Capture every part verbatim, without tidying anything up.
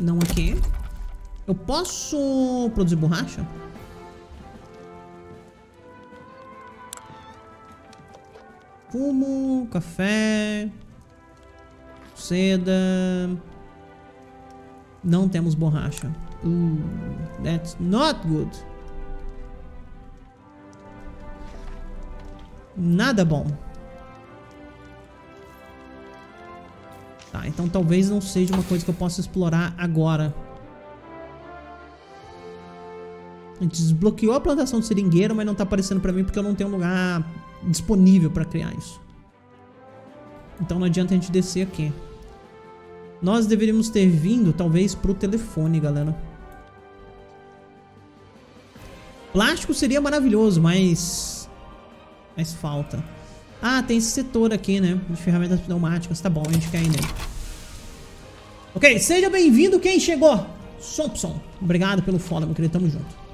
Não aqui. Eu posso produzir borracha? Fumo, café, seda. Não temos borracha. Uh, that's not good. Nada bom. Tá, então talvez não seja uma coisa que eu possa explorar agora. A gente desbloqueou a plantação de seringueiro, mas não tá aparecendo pra mim porque eu não tenho lugar disponível pra criar isso. Então não adianta a gente descer aqui. Nós deveríamos ter vindo, talvez, pro telefone, galera. Plástico seria maravilhoso, mas... mas falta. Ah, tem esse setor aqui, né? De ferramentas pneumáticas. Tá bom, a gente quer ir nele. Ok, seja bem-vindo quem chegou. Sompson, obrigado pelo follow, meu querido. Tamo junto.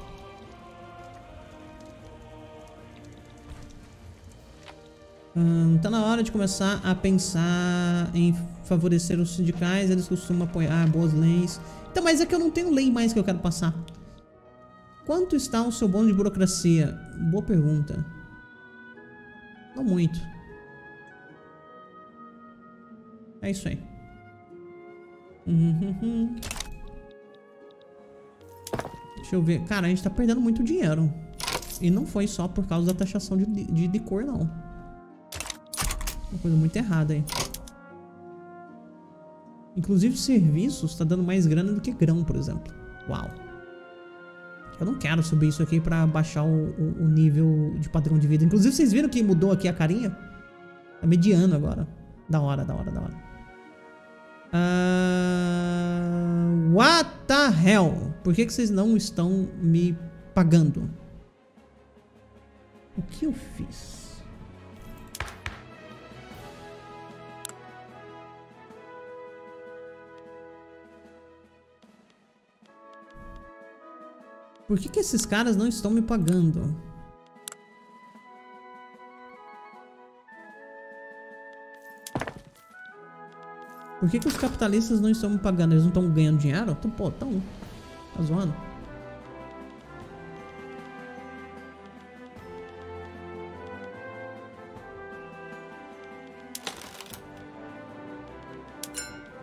Hum, tá na hora de começar a pensar em favorecer os sindicais. Eles costumam apoiar boas leis. Então, mas é que eu não tenho lei mais que eu quero passar. Quanto está o seu bônus de burocracia? Boa pergunta. Não muito. É isso aí. Uhum. Deixa eu ver. Cara, a gente tá perdendo muito dinheiro. E não foi só por causa da taxação de, de, de cor, não. Uma coisa muito errada aí. Inclusive serviços tá dando mais grana do que grão, por exemplo. Uau. Eu não quero subir isso aqui pra baixar o, o, o nível de padrão de vida. Inclusive vocês viram que mudou aqui a carinha? É mediano agora. Da hora, da hora, da hora. Uh, what the hell? Por que que vocês não estão me pagando? O que eu fiz? Por que que esses caras não estão me pagando? Por que que os capitalistas não estão me pagando? Eles não estão ganhando dinheiro? Então, pô, estão. Tá zoando?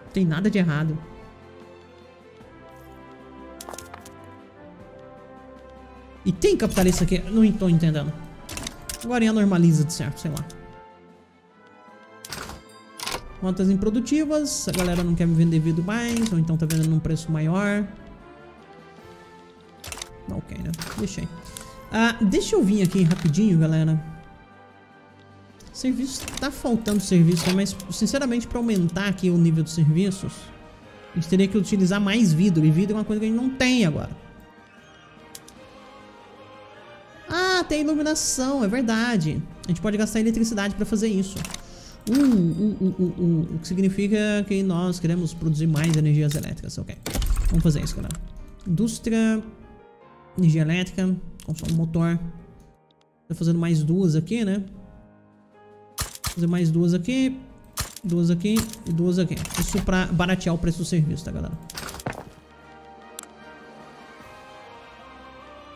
Não tem nada de errado. E tem capitalista aqui, não tô entendendo. Agora ia normaliza de certo, sei lá. Notas improdutivas, a galera não quer me vender devido mais, ou então tá vendendo num preço maior. Ok, né? Deixei. Ah, deixa eu vir aqui rapidinho, galera. Serviço, tá faltando serviço, mas sinceramente pra aumentar aqui o nível de serviços, a gente teria que utilizar mais vidro, e vidro é uma coisa que a gente não tem agora. Tem iluminação, é verdade. A gente pode gastar eletricidade para fazer isso. Uh, uh, uh, uh, uh, o que significa que nós queremos produzir mais energias elétricas. Ok, vamos fazer isso, galera. Indústria, energia elétrica, consome motor. Tô fazendo mais duas aqui, né? Vou fazer mais duas aqui, duas aqui e duas aqui. Isso para baratear o preço do serviço, tá, galera?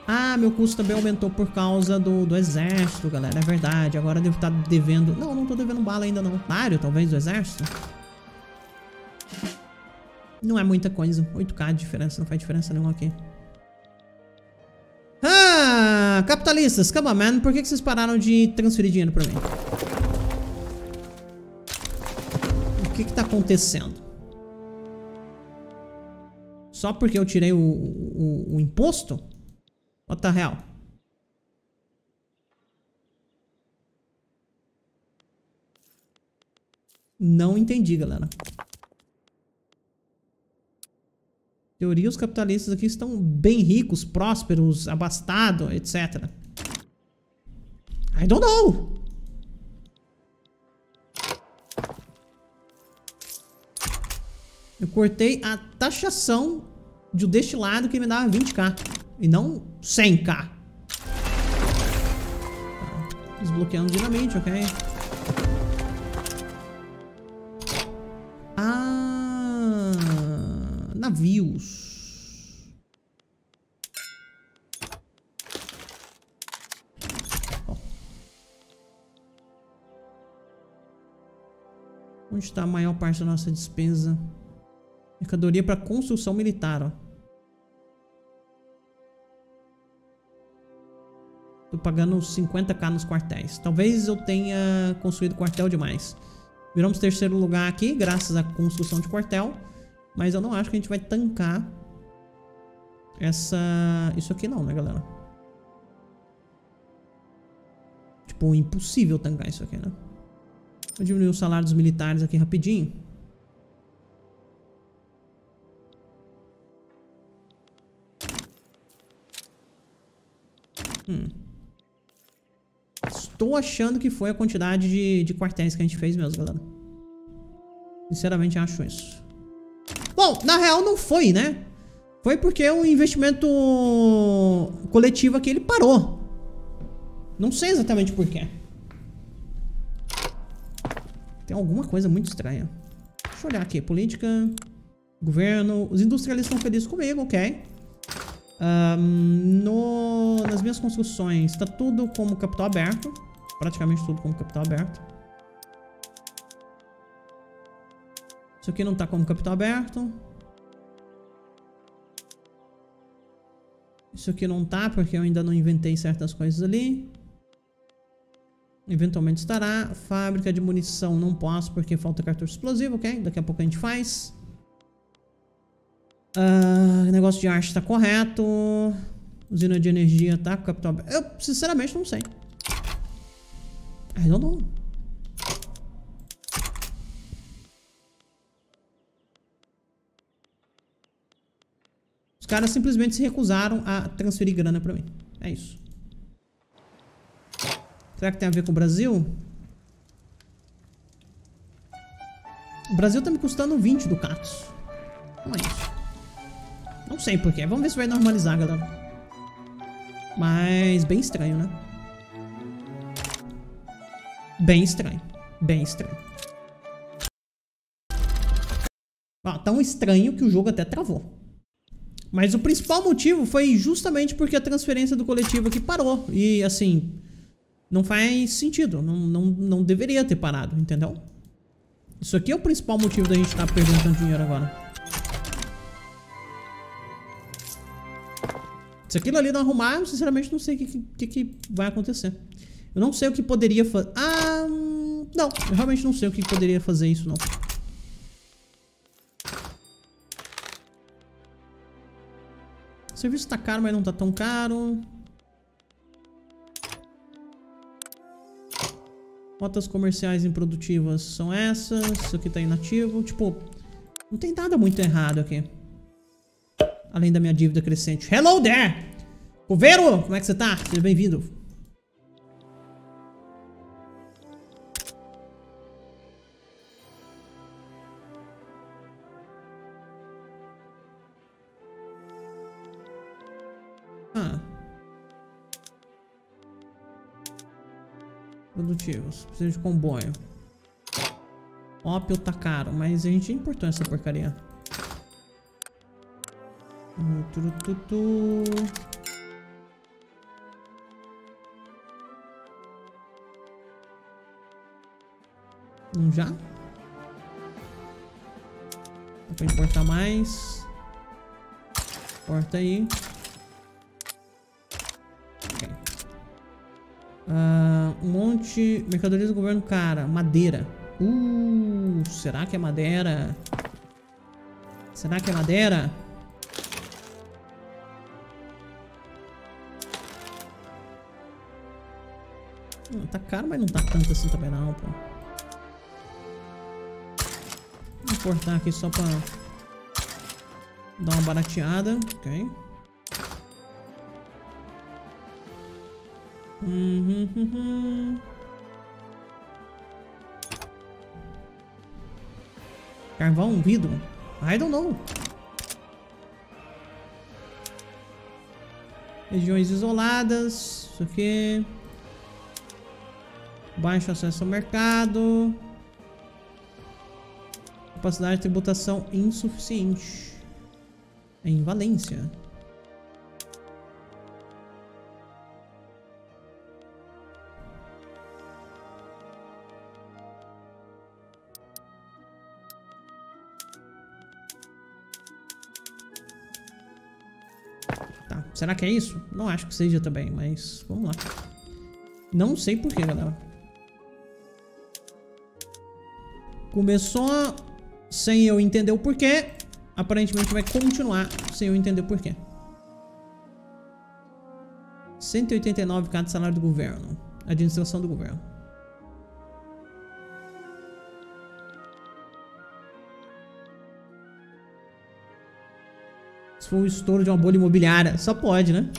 Ah, meu custo também aumentou por causa do, do exército, galera. É verdade. Agora eu devo estar devendo... Não, não tô devendo bala ainda, não. Mário, talvez, do exército. Não é muita coisa. oito mil de diferença. Não faz diferença nenhuma aqui. Ah, capitalistas. Come on, man. Por que que vocês pararam de transferir dinheiro pra mim? O que que tá acontecendo? Só porque eu tirei o, o, o imposto? What the hell? Não entendi, galera. Em teoria, os capitalistas aqui estão bem ricos, prósperos, abastados, etcétera. I don't know! Eu cortei a taxação de deste lado que me dava vinte mil. E não cem mil. Tá. Desbloqueando dinamite, ok. Ah, navios. Ó. Onde está a maior parte da nossa despesa? Mercadoria para construção militar, ó. Tô pagando cinquenta mil nos quartéis. Talvez eu tenha construído quartel demais. Viramos terceiro lugar aqui, graças à construção de quartel. Mas eu não acho que a gente vai tancar essa... isso aqui não, né, galera? Tipo, impossível tancar isso aqui, né? Vou diminuir o salário dos militares aqui rapidinho. Hum... Estou achando que foi a quantidade de, de quartéis que a gente fez mesmo, galera. Sinceramente, acho isso. Bom, na real não foi, né? Foi porque o investimento coletivo aqui, ele parou. Não sei exatamente porquê. Tem alguma coisa muito estranha. Deixa eu olhar aqui. Política, governo... Os industrialistas estão felizes comigo, ok. Um, no, nas minhas construções está tudo como capital aberto. Praticamente tudo como capital aberto. Isso aqui não está como capital aberto. Isso aqui não está porque eu ainda não inventei certas coisas ali. Eventualmente estará. Fábrica de munição não posso porque falta cartucho explosivo, ok? Daqui a pouco a gente faz. Uh, negócio de arte tá correto. Usina de energia tá com capital. Eu sinceramente não sei. I don't know. Os caras simplesmente se recusaram a transferir grana pra mim. É isso. Será que tem a ver com o Brasil? O Brasil tá me custando vinte ducatos. Não é isso. Não sei porquê. Vamos ver se vai normalizar, galera. Mas bem estranho, né? Bem estranho. Bem estranho. Ah, tão estranho que o jogo até travou. Mas o principal motivo foi justamente porque a transferência do coletivo aqui parou. E, assim, não faz sentido. Não, não, não deveria ter parado, entendeu? Isso aqui é o principal motivo da gente estar perdendo tanto dinheiro agora. Se aquilo ali não arrumar, eu sinceramente não sei o que, que, que vai acontecer. Eu não sei o que poderia fazer. Ah, não. Eu realmente não sei o que poderia fazer isso, não. O serviço tá caro, mas não tá tão caro. Rotas comerciais improdutivas são essas. Isso aqui tá inativo. Tipo, não tem nada muito errado aqui. Além da minha dívida crescente. Hello there! Coveiro, como é que você tá? Seja bem-vindo. Ah. Produtivos. Precisa de comboio. Ópio tá caro, mas a gente importou essa porcaria. Turututu. Não já? Dá pra importar mais. Importa aí. Okay. Uh, um monte. Mercadorias do governo, cara. Madeira. Uh, será que é madeira? Será que é madeira? Tá caro, mas não tá tanto assim também não, pô. Vou cortar aqui só pra dar uma barateada, ok. Uhum, uhum. Carvão, vidro? I don't know. Regiões isoladas, isso aqui... Baixo acesso ao mercado. Capacidade de tributação insuficiente. em Valência. Tá, será que é isso? Não acho que seja também, mas vamos lá. Não sei por que, galera. Começou sem eu entender o porquê. Aparentemente vai continuar sem eu entender o porquê. cento e oitenta e nove mil de salário do governo. Administração do governo. Isso foi um estouro de uma bolha imobiliária. Só pode, né?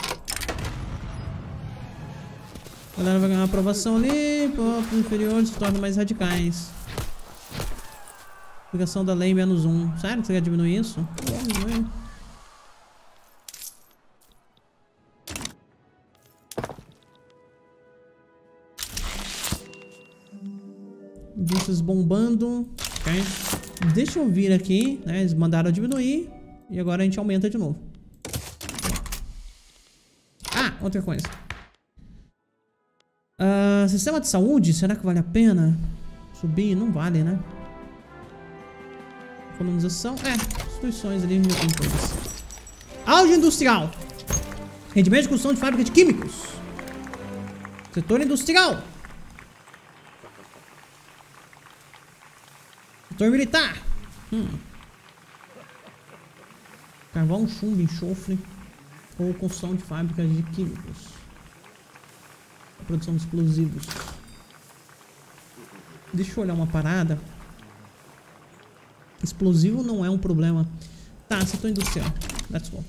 A galera vai ganhar uma aprovação ali. Povos inferiores se tornam mais radicais. Aplicação da lei menos um. Sério que você quer diminuir isso? Diminui. Indícios bombando. Okay. Deixa eu vir aqui, né? Eles mandaram diminuir. E agora a gente aumenta de novo. Ah, outra coisa. Uh, sistema de saúde, será que vale a pena subir? Não vale, né? Colonização, é, instituições ali no auge industrial. Rendimento de construção de fábrica de químicos. Setor industrial. Setor militar. Hum. Carvão, chumbo, enxofre. Ou construção de fábricas de químicos. Produção de explosivos. Deixa eu olhar uma parada. Explosivo não é um problema. Tá, setor industrial. Let's go.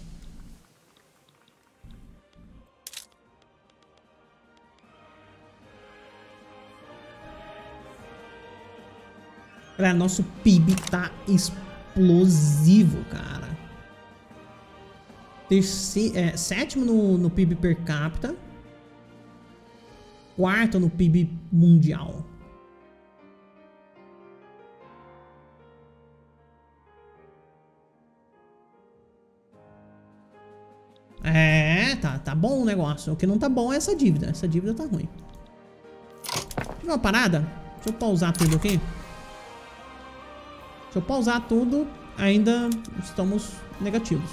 Cara, nosso P I B tá explosivo, cara. Terceiro, é, sétimo no, no P I B per capita. Quarto no P I B mundial. É, tá, tá bom o negócio. O que não tá bom é essa dívida. Essa dívida tá ruim. Tem uma parada? Deixa eu pausar tudo aqui. Se eu pausar tudo, ainda estamos negativos.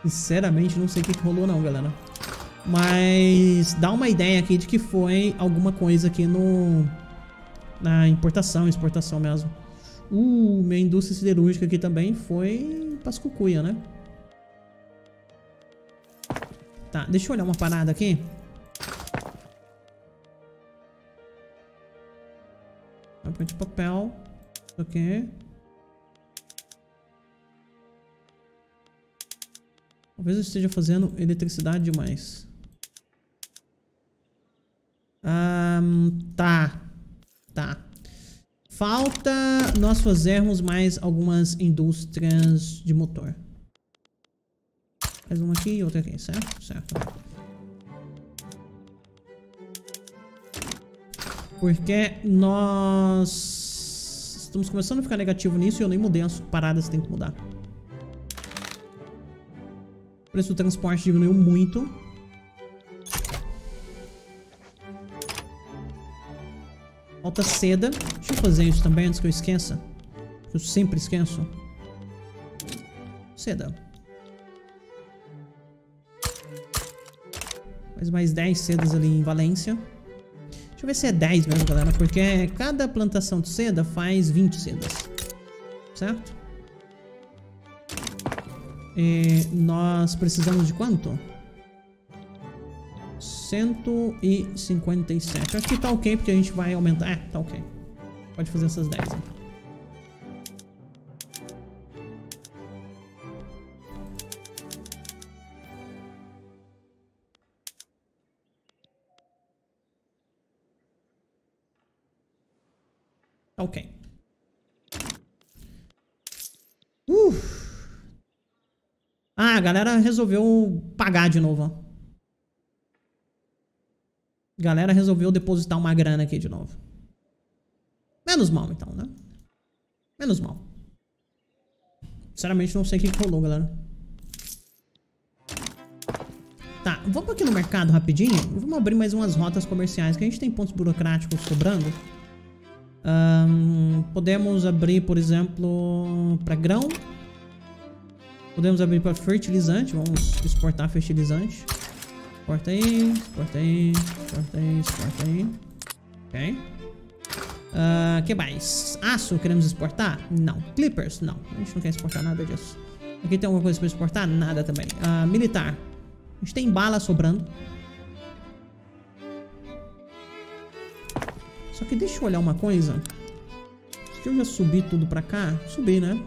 Sinceramente, não sei o que, que rolou não, galera. Mas dá uma ideia aqui de que foi alguma coisa aqui no... na importação, exportação mesmo. Uh, minha indústria siderúrgica aqui também foi... Pras cucuia, né? Tá, deixa eu olhar uma parada aqui. Papel de papel. Isso aqui. Talvez eu esteja fazendo eletricidade demais. Ah, tá. Tá. Falta nós fazermos mais algumas indústrias de motor. Mais uma aqui e outra aqui, certo? Certo. Porque nós estamos começando a ficar negativo nisso e eu nem mudei as paradas que tem que mudar. O preço do transporte diminuiu muito. Falta seda. Deixa eu fazer isso também antes que eu esqueça. Eu sempre esqueço. Seda. Faz mais dez sedas ali em Valência. Deixa eu ver se é dez mesmo, galera. Porque cada plantação de seda faz vinte sedas. Certo? E nós precisamos de quanto? cento e cinquenta e sete. Acho que tá ok, porque a gente vai aumentar. É, tá ok. Pode fazer essas dez. Né? Tá ok. Uh. Ah, a galera resolveu pagar de novo, ó. Galera resolveu depositar uma grana aqui de novo. Menos mal então, né? Menos mal. Sinceramente, não sei o que rolou, galera. Tá, vamos aqui no mercado rapidinho. Vamos abrir mais umas rotas comerciais, que a gente tem pontos burocráticos sobrando. Um, podemos abrir, por exemplo, para grão. Podemos abrir para fertilizante. Vamos exportar fertilizante. Exporta aí, exporta aí, exporta aí, exporta aí. Ok. Uh, que mais? Aço queremos exportar? Não. Clippers? Não. A gente não quer exportar nada disso. Aqui tem alguma coisa para exportar? Nada também. Uh, militar. A gente tem bala sobrando. Só que deixa eu olhar uma coisa. Deixa eu já subir tudo pra cá. Subir, né?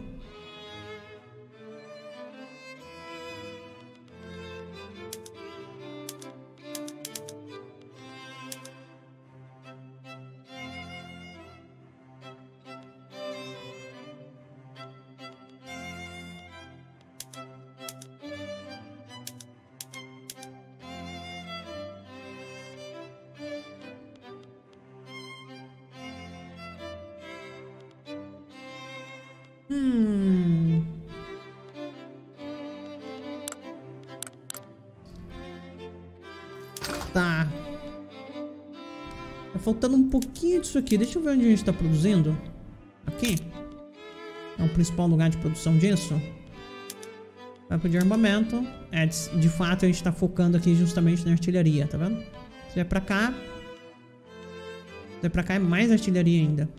Hum. Tá. Tá faltando um pouquinho disso aqui. Deixa eu ver onde a gente tá produzindo. Aqui é o principal lugar de produção disso. Vai pro de armamento. É, de fato a gente tá focando aqui justamente na artilharia, tá vendo? Se vier pra cá, se vier pra cá é mais artilharia ainda.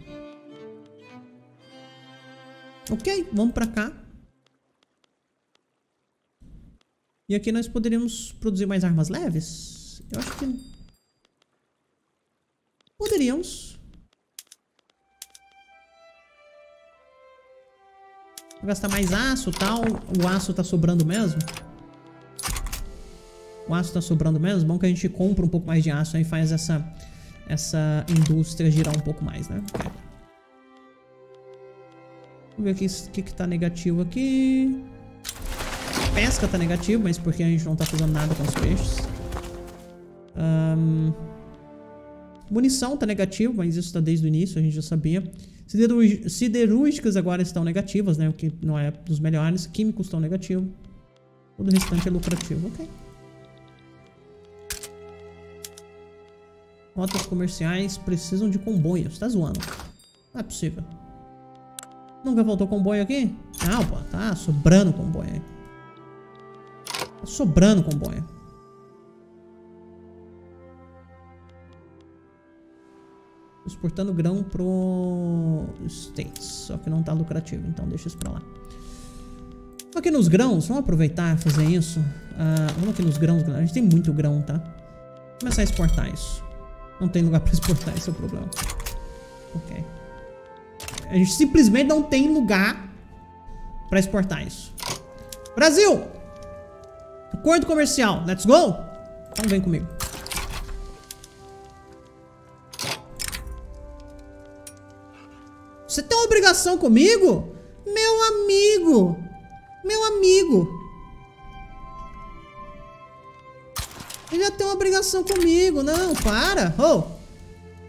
Ok, vamos pra cá. E aqui nós poderíamos produzir mais armas leves? Eu acho que... poderíamos. Vou gastar mais aço e tal. O aço tá sobrando mesmo. O aço tá sobrando mesmo. Bom que a gente compra um pouco mais de aço e faz essa, essa indústria girar um pouco mais, né? Ok. Vamos ver o que, que tá negativo aqui. Pesca tá negativo, mas porque a gente não tá fazendo nada com os peixes. Um, munição tá negativo, mas isso tá desde o início, a gente já sabia. Siderúrgicas agora estão negativas, né? O que não é dos melhores. Químicos estão negativos. Todo o restante é lucrativo, ok. Rotas comerciais precisam de comboios. Tá zoando. Não é possível. Nunca faltou comboio aqui? Não, pô, tá sobrando comboio aí. Tá sobrando comboio. Exportando grão pro States. Só que não tá lucrativo, então deixa isso pra lá. Aqui nos grãos, vamos aproveitar e fazer isso. Uh, vamos aqui nos grãos, galera. A gente tem muito grão, tá? Vamos começar a exportar isso. Não tem lugar pra exportar, esse é o problema. Ok. A gente simplesmente não tem lugar pra exportar isso. Brasil! Acordo comercial. Let's go? Então vem comigo. Você tem uma obrigação comigo? Meu amigo! Meu amigo! Ele já tem uma obrigação comigo. Não, para! Oh,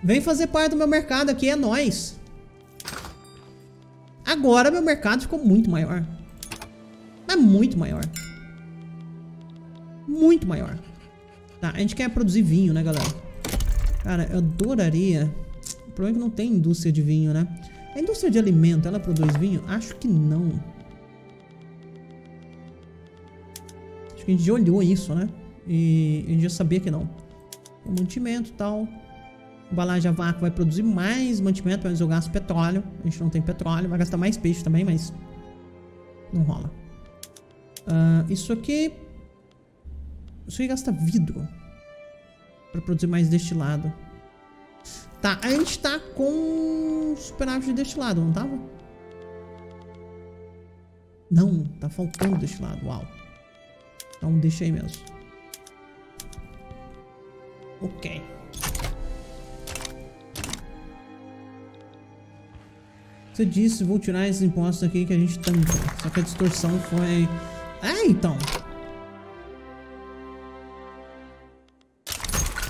vem fazer parte do meu mercado aqui, é nóis. Agora meu mercado ficou muito maior. É muito maior. Muito maior. Tá, a gente quer produzir vinho, né, galera? Cara, eu adoraria. O problema é que não tem indústria de vinho, né? A indústria de alimento, ela produz vinho? Acho que não. Acho que a gente já olhou isso, né? E a gente já sabia que não. O mantimento e tal. Embalagem a vácuo vai produzir mais mantimento, mas eu gasto petróleo. A gente não tem petróleo. Vai gastar mais peixe também, mas não rola. Uh, isso aqui... Isso aqui gasta vidro pra produzir mais destilado. Tá, a gente tá com superávit de destilado, não tava? Não, tá faltando destilado. Uau. Então deixa aí mesmo. Ok. Você disse, vou tirar esses impostos aqui que a gente tanto. Só que a distorção foi... É, então.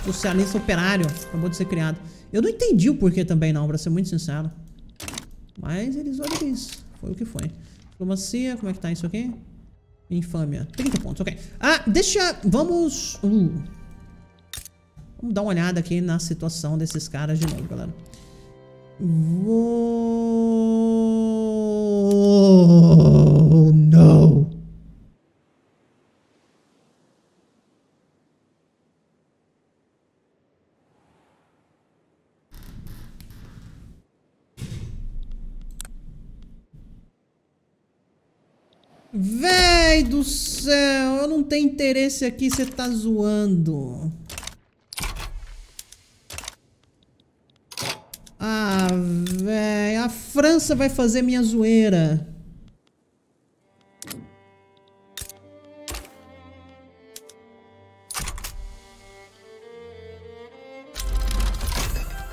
Socialista operário. Acabou de ser criado. Eu não entendi o porquê também não, pra ser muito sincero. Mas eles olham isso. Foi o que foi. Diplomacia, como é que tá isso aqui? Infâmia, trinta pontos, ok. Ah, deixa, vamos uh, vamos dar uma olhada aqui na situação desses caras de novo, galera. Whoa, não. Véi do céu, eu não tenho interesse aqui, você tá zoando. Ah, véi, a França vai fazer minha zoeira.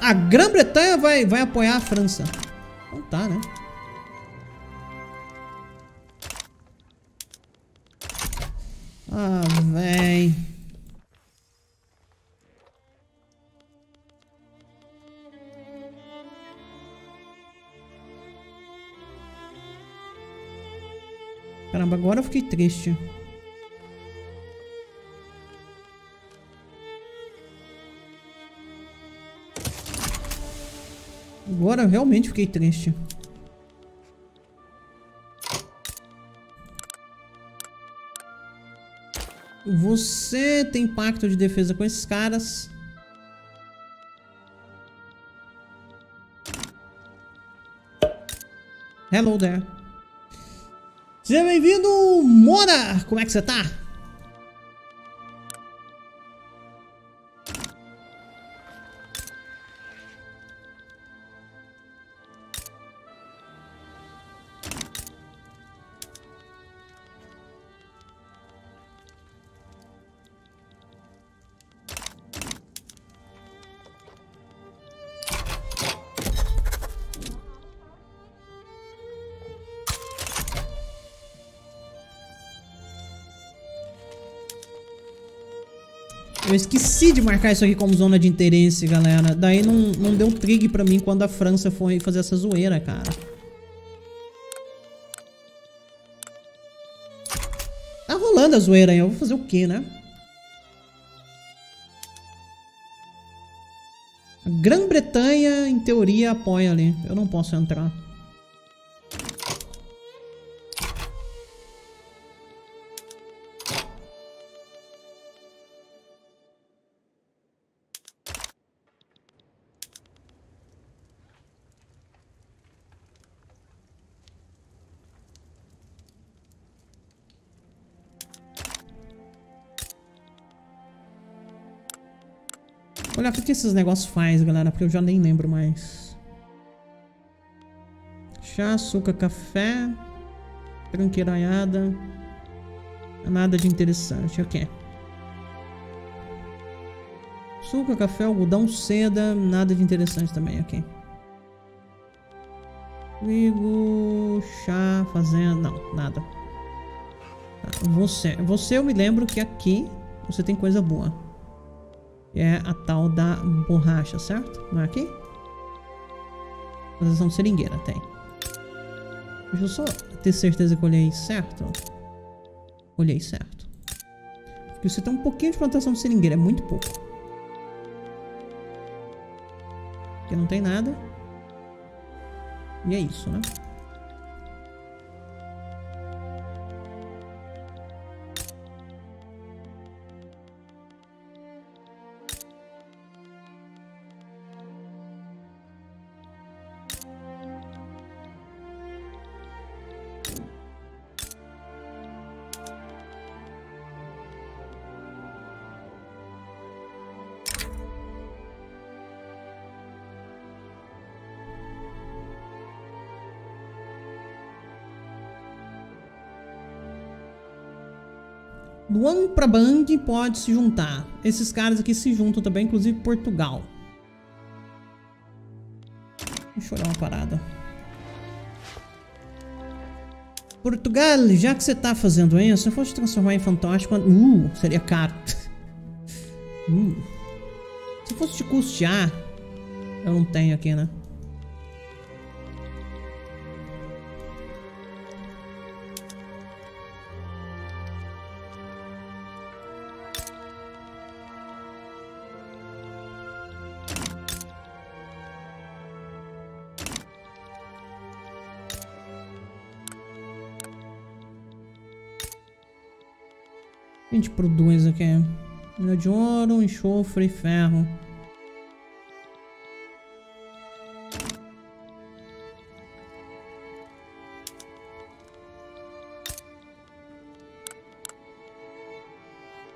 A Grã-Bretanha vai, vai apoiar a França. Então tá, né? Ah, véi. Caramba, agora eu fiquei triste. Agora eu realmente fiquei triste. Você tem pacto de defesa com esses caras. Hello there. Seja bem-vindo, Mona! Como é que você tá? Eu esqueci de marcar isso aqui como zona de interesse, galera. Daí não, não deu trig pra mim quando a França foi fazer essa zoeira, cara. Tá rolando a zoeira aí. Eu vou fazer o quê, né? A Grã-Bretanha, em teoria, apoia ali. Eu não posso entrar. Olha, o que esses negócios faz, galera? Porque eu já nem lembro mais. Chá, açúcar, café. Tranqueiraiada. Nada de interessante. Ok. Açúcar, café, algodão, seda. Nada de interessante também. Ok. Trigo, chá, fazenda. Não, nada. Tá, você. Você, eu me lembro que aqui você tem coisa boa. É a tal da borracha, certo? Não é aqui? Plantação de seringueira, tem. Deixa eu só ter certeza que eu olhei certo. Olhei certo. Porque você tem um pouquinho de plantação de seringueira, é muito pouco. Aqui não tem nada. E é isso, né? Luang Prabang pode se juntar. Esses caras aqui se juntam também, inclusive Portugal. Deixa eu olhar uma parada. Portugal, já que você tá fazendo isso, se eu fosse transformar em fantoche... Quando... Uh, seria caro. uh. Se eu fosse te custear... Eu não tenho aqui, né? a gente produz aqui? Minério de ouro, enxofre e ferro.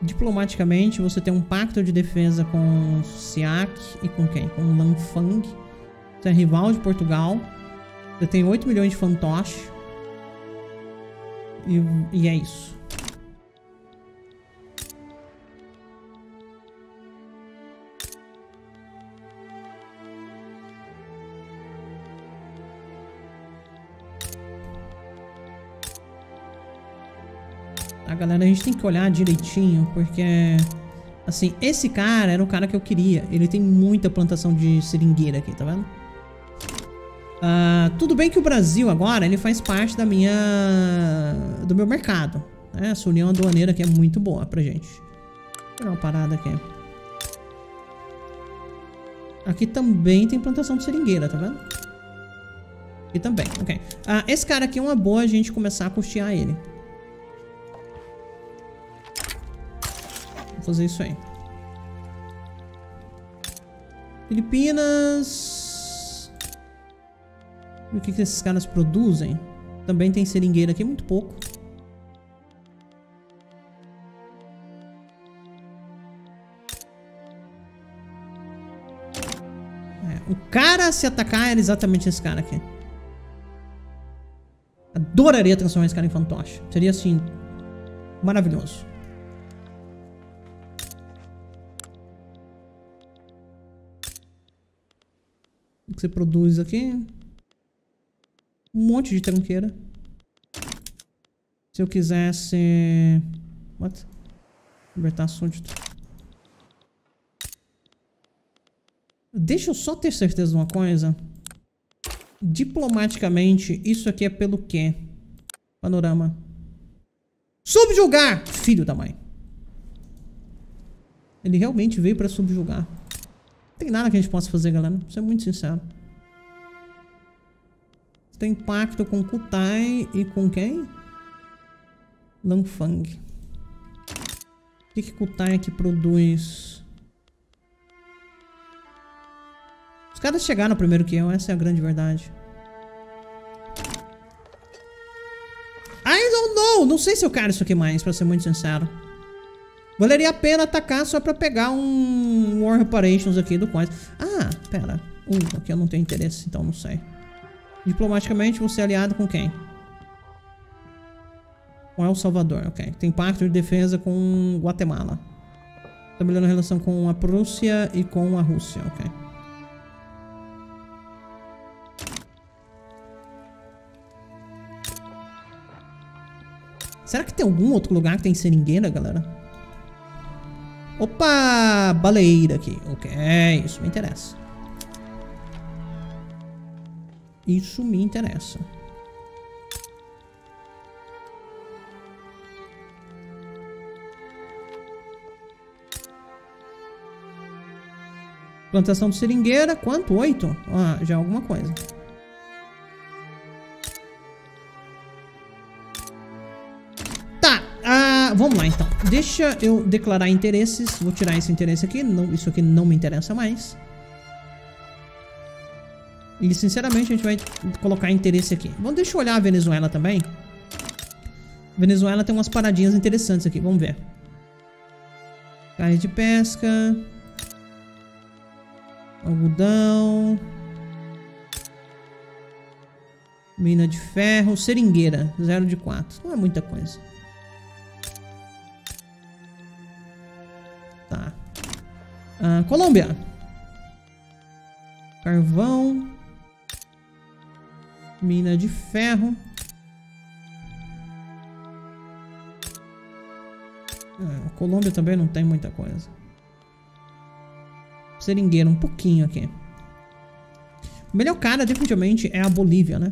Diplomaticamente, você tem um pacto de defesa com Siak e com quem? Com Lanfang. Você é rival de Portugal. Você tem oito milhões de fantoches. E, e é isso. Tá, galera, a gente tem que olhar direitinho, porque assim, esse cara era o cara que eu queria. Ele tem muita plantação de seringueira aqui, tá vendo? Uh, tudo bem que o Brasil agora, ele faz parte da minha... do meu mercado, né? Essa união aduaneira aqui é muito boa pra gente. Vou tirar uma parada aqui. Aqui também tem plantação de seringueira, tá vendo? Aqui também, ok. Uh, esse cara aqui é uma boa a gente começar a custear ele. Vou fazer isso aí. Filipinas... E o que, que esses caras produzem? Também tem seringueira aqui, muito pouco. É, o cara a se atacar era exatamente esse cara aqui. Adoraria transformar esse cara em fantoche. Seria assim, maravilhoso. O que você produz aqui? Um monte de tranqueira. Se eu quisesse... What? Libertar súdito. Deixa eu só ter certeza de uma coisa. Diplomaticamente, isso aqui é pelo quê? Panorama. Subjugar! Filho da mãe. Ele realmente veio pra subjugar. Não tem nada que a gente possa fazer, galera. Vou ser muito sincero. Tem pacto com Kutai e com quem? Lanfang. O que que Kutai aqui produz? Os caras chegaram primeiro que eu, essa é a grande verdade. I don't know! Não sei se eu quero isso aqui mais, pra ser muito sincero. Valeria a pena atacar só pra pegar um War Reparations aqui do quase. Ah, pera. Uh, aqui eu não tenho interesse, então não sei. Diplomaticamente, você é aliado com quem? Com El Salvador, ok. Tem pacto de defesa com Guatemala. Trabalhando a relação com a Prússia e com a Rússia, ok. Será que tem algum outro lugar que tem seringueira, galera? Opa! Baleeira aqui, ok. É isso, me interessa. Isso me interessa. Plantação de seringueira. Quanto? Oito? Ah, já é alguma coisa. Tá. Ah, vamos lá, então. Deixa eu declarar interesses. Vou tirar esse interesse aqui. Não, isso aqui não me interessa mais. E, sinceramente, a gente vai colocar interesse aqui. Bom, deixa eu olhar a Venezuela também. A Venezuela tem umas paradinhas interessantes aqui. Vamos ver. Carne de pesca. Algodão. Mina de ferro. Seringueira. zero de quatro. Não é muita coisa. Tá. Ah, Colômbia. Carvão. Mina de ferro. Ah, a Colômbia também não tem muita coisa. Seringueira, um pouquinho aqui. O melhor cara, definitivamente, é a Bolívia, né?